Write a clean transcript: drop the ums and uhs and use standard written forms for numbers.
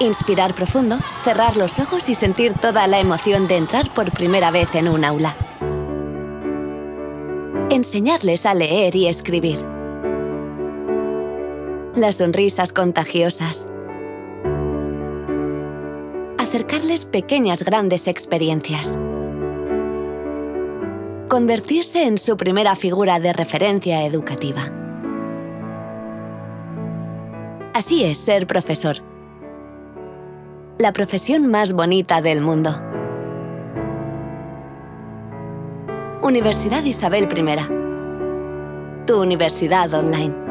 Inspirar profundo, cerrar los ojos y sentir toda la emoción de entrar por primera vez en un aula. Enseñarles a leer y escribir. Las sonrisas contagiosas. Acercarles pequeñas grandes experiencias. Convertirse en su primera figura de referencia educativa. Así es ser profesor. La profesión más bonita del mundo. Universidad Isabel I. Tu universidad online.